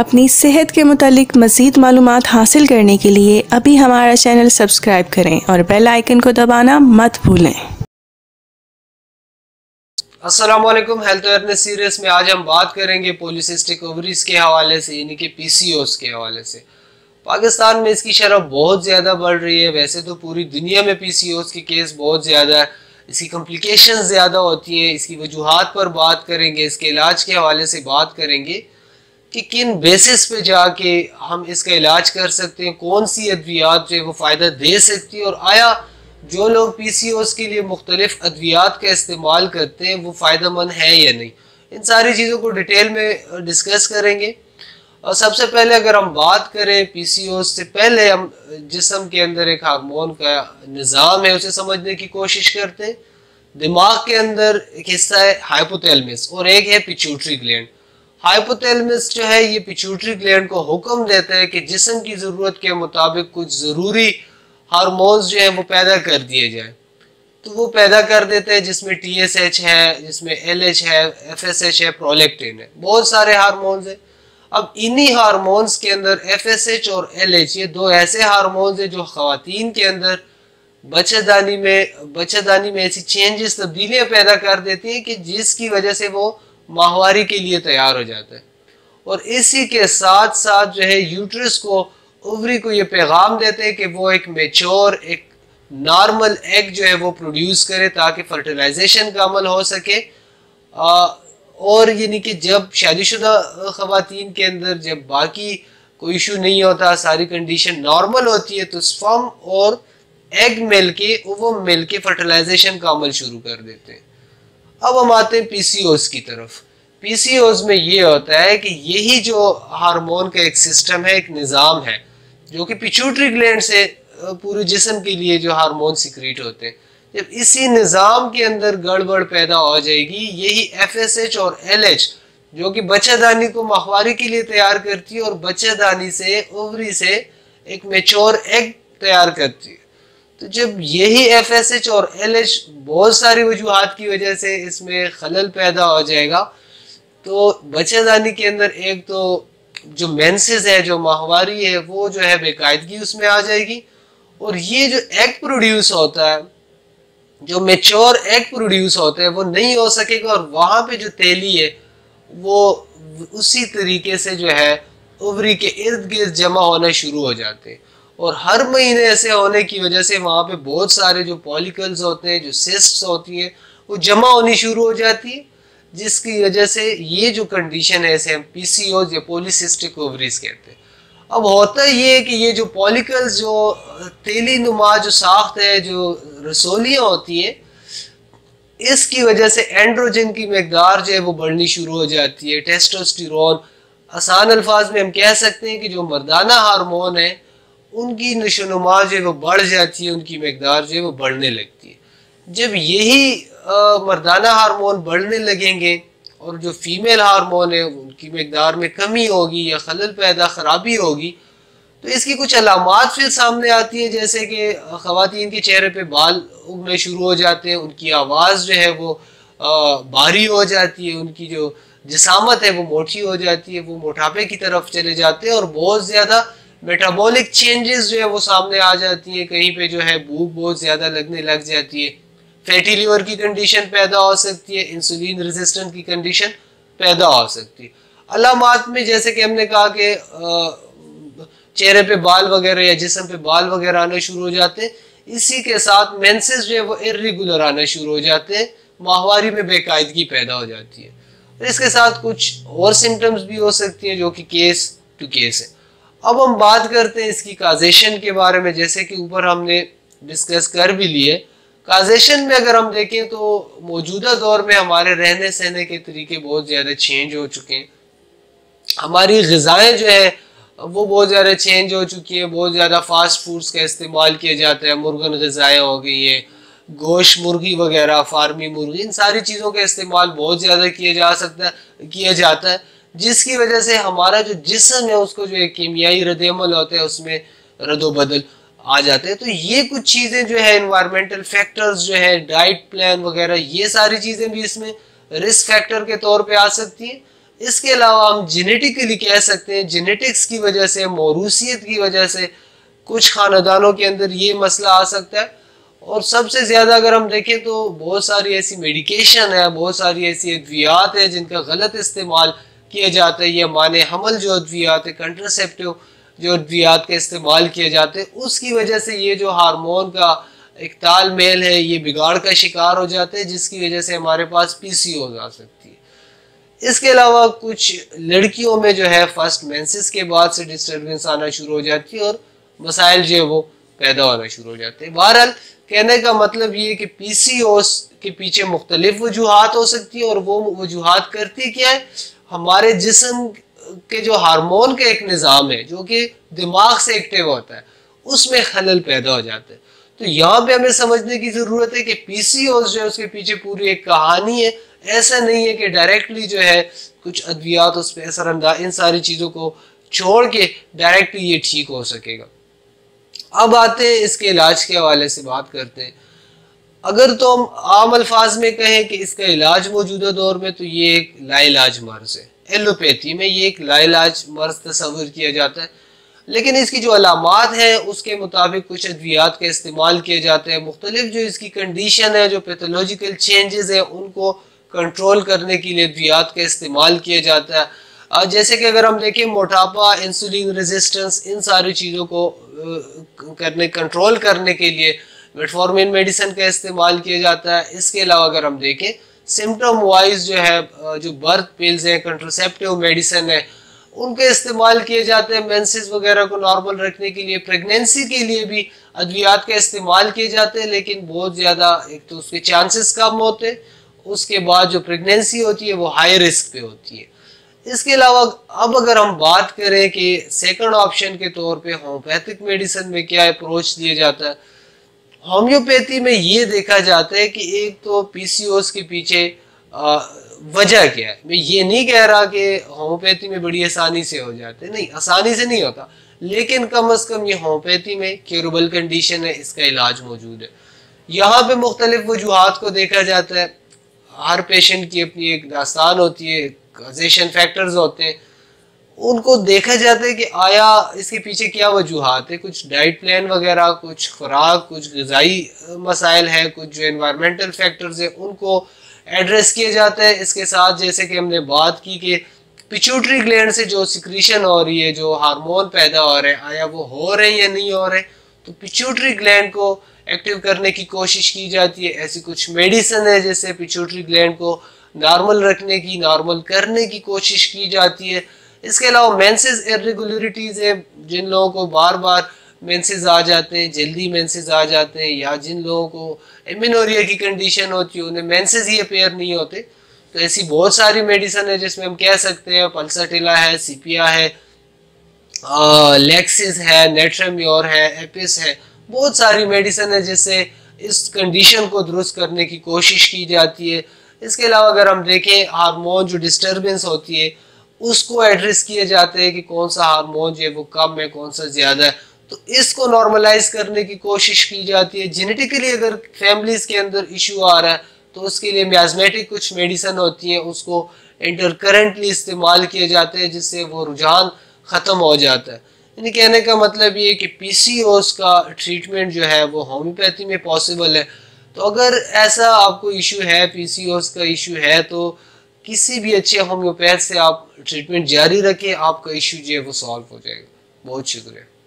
अपनी सेहत के मुतालिक मज़ीद मालूमात हासिल करने के लिए अभी हमारा चैनल सब्सक्राइब करें और बेल आइकन को दबाना मत भूलें। अस्सलाम वालेकुम, हेल्थ अवेयरनेस सीरीज में आज हम बात करेंगे पॉलीसिस्टिक ओवरीज के हवाले से, यानी कि पीसीओएस के हवाले से। पाकिस्तान में इसकी शरह बहुत ज़्यादा बढ़ रही है। वैसे तो पूरी दुनिया में पीसीओएस के केस बहुत ज़्यादा है, इसकी कॉम्प्लिकेशंस ज़्यादा होती हैं। इसकी वजूहात पर बात करेंगे, इसके इलाज के हवाले से बात करेंगे कि किन बेसिस पे जाके हम इसका इलाज कर सकते हैं, कौन सी अद्वियात जो है वो फ़ायदा दे सकती है, और आया जो लोग पीसीओएस के लिए मुख्तलिफ अद्वियात का इस्तेमाल करते हैं वो फ़ायदा मंद है या नहीं। इन सारी चीज़ों को डिटेल में डिस्कस करेंगे। और सबसे पहले अगर हम बात करें पीसीओएस से पहले हम जिस्म के अंदर एक हार्मोन का निज़ाम है उसे समझने की कोशिश करते हैं। दिमाग के अंदर एक हिस्सा है हाइपोथैलेमस और एक है पिट्यूटरी ग्लैंड। हाइपोथैलेमस जो है ये पिट्यूटरी ग्लैंड को हुक्म देता है कि जिस्म की ज़रूरत के मुताबिक कुछ ज़रूरी हार्मोन्स जो हैं वो पैदा कर दिए जाएँ, तो वो पैदा कर देते हैं, जिसमें TSH है, जिसमें LH है, FSH है, प्रोलैक्टिन है, बहुत सारे हार्मोन्स हैं। अब इन्हीं हार्मोन्स के अंदर FSH और LH ये दो ऐसे हार्मोन्स हैं जो ख़वातीन के अंदर बच्चेदानी में ऐसी चेंजेस, तब्दीलियाँ पैदा कर देती हैं कि जिसकी वजह से वो माहवारी के लिए तैयार हो जाता है। और इसी के साथ साथ जो है यूट्रस को, ओवरी को ये पैगाम देते हैं कि वो एक मेच्योर, एक नॉर्मल एग जो है वो प्रोड्यूस करे ताकि फर्टिलाइजेशन का अमल हो सके। और यानी कि जब शादीशुदा ख़वातीन के अंदर जब बाकी कोई इशू नहीं होता, सारी कंडीशन नॉर्मल होती है, तो स्पर्म और एग मिलके, ओवम मिलके फर्टिलाइजेशन का अमल शुरू कर देते हैं। अब हम आते हैं पीसीओएस की तरफ। पीसीओएस में ये होता है कि यही जो हार्मोन का एक सिस्टम है, एक निज़ाम है, जो कि पिट्यूटरी ग्लैंड से पूरे जिस्म के लिए जो हार्मोन सिक्रीट होते हैं, जब इसी निज़ाम के अंदर गड़बड़ पैदा हो जाएगी, यही FSH और LH जो कि बच्चेदानी को माहवारी के लिए तैयार करती है और बच्चेदानी से, ओवरी से एक मैच्योर एग तैयार करती है, तो जब यही FSH और LH बहुत सारी वजूहात की वजह से इसमें खलल पैदा हो जाएगा, तो बच्चेदानी के अंदर एक तो जो मेंसेस है, जो माहवारी है, वो जो है बेकायदगी उसमें आ जाएगी। और ये जो एग प्रोड्यूस होता है, जो मेच्योर एग प्रोड्यूस होता है, वो नहीं हो सकेगा और वहाँ पे जो तेली है वो उसी तरीके से जो है ओवरी के इर्द गिर्द जमा होना शुरू हो जाते हैं। और हर महीने ऐसे होने की वजह से वहाँ पे बहुत सारे जो पॉलिकल्स होते हैं, जो सिस्ट्स होती हैं, वो जमा होनी शुरू हो जाती है, जिसकी वजह से ये जो कंडीशन है इसे हम पीसीओएस या पॉलीसिस्टिक ओवरीज कहते हैं। अब होता ये है कि ये जो पॉलिकल्स, जो तेली नुमा जो साख्त है, जो रसोलियाँ होती हैं, इसकी वजह से एंड्रोजन की मकदार जो है वो बढ़नी शुरू हो जाती है। टेस्टोस्टेरोन, आसान अल्फाज में हम कह सकते हैं कि जो मर्दाना हार्मोन है उनकी नशोनुमा जो है वो बढ़ जाती है, उनकी मकदार जो है वो बढ़ने लगती है। जब यही मर्दाना हार्मोन बढ़ने लगेंगे और जो फीमेल हार्मोन है उनकी मकदार में कमी होगी या खलल पैदा, ख़राबी होगी, तो इसकी कुछ अलामत फिर सामने आती हैं, जैसे कि ख़वातीन के चेहरे पे बाल उगने शुरू हो जाते हैं, उनकी आवाज़ जो है वो भारी हो जाती है, उनकी जो जिसामत है वो मोटी हो जाती है, वो मोटापे की तरफ चले जाते हैं और बहुत ज़्यादा मेटाबॉलिक चेंजेस जो है वो सामने आ जाती हैं। कहीं पर जो है भूख बहुत ज़्यादा लगने लग जाती है, फैटी लीवर की कंडीशन पैदा हो सकती है, इंसुलिन रेजिस्टेंस की कंडीशन पैदा हो सकती है। अलामात में जैसे कि हमने कहा कि चेहरे पे बाल वगैरह या जिस्म पे बाल वगैरह आना शुरू हो जाते हैं, इसी के साथ मेंसेस जो है वो इर्रेगुलर आना शुरू हो जाते हैं, माहवारी में बेकायदगी पैदा हो जाती है। और इसके साथ कुछ और सिम्टम्स भी हो सकती हैं जो कि केस टू केस है। अब हम बात करते हैं इसकी काजेशन के बारे में, जैसे कि ऊपर हमने डिस्कस कर भी लिए। काजेशन में अगर हम देखें तो मौजूदा दौर में हमारे रहने सहने के तरीके बहुत ज़्यादा चेंज हो चुके हैं, हमारी ग़िज़ाएँ जो है वो बहुत ज़्यादा चेंज हो चुकी हैं, बहुत ज़्यादा फ़ास्ट फूड्स का इस्तेमाल किया जाता है, मुर्गन ग़िज़ाएँ हो गई हैं, गोश्त, मुर्गी वगैरह, फार्मी मुर्गी, इन सारी चीज़ों का इस्तेमाल बहुत ज़्यादा किया जाता है जिसकी वजह से हमारा जो जिस्म है उसको जो एक कीमियाई रद्दमल होता है उसमें रद्दोबदल आ जाते हैं। तो ये कुछ चीज़ें जो है एनवायरमेंटल फैक्टर्स जो है, डाइट प्लान वगैरह, ये सारी चीज़ें भी इसमें रिस्क फैक्टर के तौर पे आ सकती हैं। इसके अलावा हम जेनेटिकली कह सकते हैं, जेनेटिक्स की वजह से, मौरूसियत की वजह से कुछ खानदानों के अंदर ये मसला आ सकता है। और सबसे ज़्यादा अगर हम देखें तो बहुत सारी ऐसी मेडिकेशन है, बहुत सारी ऐसी अद्वियात है जिनका गलत इस्तेमाल किया जाता है, या माने हमल जो अद्वियात है, कंट्रासेप्टिव जो अद्वियात का इस्तेमाल किए जाते हैं, उसकी वजह से ये जो हार्मोन का एक तालमेल है ये बिगाड़ का शिकार हो जाते हैं, जिसकी वजह से हमारे पास पीसीओएस आ सकती है। इसके अलावा कुछ लड़कियों में जो है फर्स्ट मेंसेस के बाद से डिस्टर्बेंस आना शुरू हो जाती है और मसाइल जो है वो पैदा होना शुरू हो जाते हैं। बहरहाल कहने का मतलब ये कि पीसीओएस के पीछे मुख्तलिफ वजूहत हो सकती है, और वो वजूहत करती क्या है, हमारे जिस्म के जो हार्मोन का एक निज़ाम है जो कि दिमाग से एक्टिव होता है उसमें खलल पैदा हो जाता है। तो यहाँ पे हमें समझने की ज़रूरत है कि पीसीओएस जो है उसके पीछे पूरी एक कहानी है, ऐसा नहीं है कि डायरेक्टली जो है कुछ अद्वियात उस पर असर अंदाज, इन सारी चीज़ों को छोड़ के डायरेक्टली ये ठीक हो सकेगा। अब आते हैं इसके इलाज के हवाले से बात करते हैं। अगर तो हम आम अल्फाज में कहें कि इसका इलाज मौजूदा दौर में, तो ये एक लाइलाज मर्ज़ है। एलोपैथी में ये एक लाइलाज मर्ज़ तस्वर किया जाता है, लेकिन इसकी जो अलामात हैं उसके मुताबिक कुछ अद्वियात का इस्तेमाल किए जाते हैं। मुख्तलिफ जो इसकी कंडीशन है, जो पैथोलॉजिकल चेंजेस हैं, उनको कंट्रोल करने के लिए अद्वियात का इस्तेमाल किया जाता है। जैसे कि अगर हम देखें मोटापा, इंसुलिन रेजिस्टेंस, इन सारी चीज़ों को कंट्रोल करने के लिए मेटफॉर्मिन मेडिसिन का इस्तेमाल किया जाता है। इसके अलावा अगर हम देखें सिम्टम वाइज जो है, जो बर्थ पिल्स हैं, कंट्रासेप्टिव मेडिसिन है, उनके इस्तेमाल किए जाते हैं। मेंसेस वगैरह को नॉर्मल रखने के लिए, प्रेगनेंसी के लिए भी अद्वियात का इस्तेमाल किए जाते हैं, लेकिन बहुत ज़्यादा एक तो उसके चांसेस कम होते हैं, उसके बाद जो प्रेगनेंसी होती है वो हाई रिस्क पे होती है। इसके अलावा अब अगर हम बात करें कि सेकंड ऑप्शन के तौर पे होम्योपैथिक मेडिसिन में क्या अप्रोच दिया जाता है, होम्योपैथी में ये देखा जाता है कि एक तो पीसीओएस के पीछे वजह क्या है। मैं ये नहीं कह रहा कि होम्योपैथी में बड़ी आसानी से हो जाते, नहीं, आसानी से नहीं होता, लेकिन कम अज़ कम ये होम्योपैथी में क्यूरेबल कंडीशन है, इसका इलाज मौजूद है। यहाँ पे मुख्तलिफ वजूहात को देखा जाता है, हर पेशेंट की अपनी एक दास्तान होती है, कॉजेशन फैक्टर्स होते हैं, उनको देखा जाता है कि आया इसके पीछे क्या वजूहात है। कुछ डाइट प्लान वगैरह, कुछ खुराक, कुछ गज़ाई मसाइल है, कुछ जो एनवायरमेंटल फैक्टर्स हैं उनको एड्रेस किए जाते हैं। इसके साथ जैसे कि हमने बात की कि पिट्यूटरी ग्लैंड से जो सिक्रीशन हो रही है, जो हार्मोन पैदा हो रहे हैं, आया वो हो रहे हैं या नहीं हो रहे, तो पिट्यूटरी ग्लैंड को एक्टिव करने की कोशिश की जाती है। ऐसी कुछ मेडिसिन है जैसे पिट्यूटरी ग्लैंड को नॉर्मल रखने की, नॉर्मल करने की कोशिश की जाती है। इसके अलावा मेंसेस इर्रेगुलरिटीज़ है, जिन लोगों को बार बार मेंसेस आ जाते हैं, जल्दी मेंसेस आ जाते हैं, या जिन लोगों को एमिनोरिया की कंडीशन होती है उन्हें मेंसेस ही अपेयर नहीं होते, तो ऐसी बहुत सारी मेडिसिन है जिसमें हम कह सकते हैं पल्साटिला है, सीपिया है, लेक्सिस है, नेट्राम्योर है, एपिस है, बहुत सारी मेडिसिन है जिससे इस कंडीशन को दुरुस्त करने की कोशिश की जाती है। इसके अलावा अगर हम देखें हार्मोन जो डिस्टर्बेंस होती है उसको एड्रेस किया जाता है कि कौन सा हार्मोन जो है वो कम है, कौन सा ज़्यादा है, तो इसको नॉर्मलाइज करने की कोशिश की जाती है। जेनेटिकली अगर फैमिलीज़ के अंदर इशू आ रहा है तो उसके लिए मियाज़मेटिक कुछ मेडिसन होती हैं, उसको इंटरकरेंटली इस्तेमाल किए जाते हैं जिससे वो रुझान ख़त्म हो जाता है। यानी कहने का मतलब ये कि पीसीओएस का ट्रीटमेंट जो है वो होम्योपैथी में पॉसिबल है। तो अगर ऐसा आपको इशू है, पीसीओएस का इशू है, तो किसी भी अच्छे होम्योपैथ से आप ट्रीटमेंट जारी रखें, आपका इशू जो है वो सॉल्व हो जाएगा। बहुत शुक्रिया।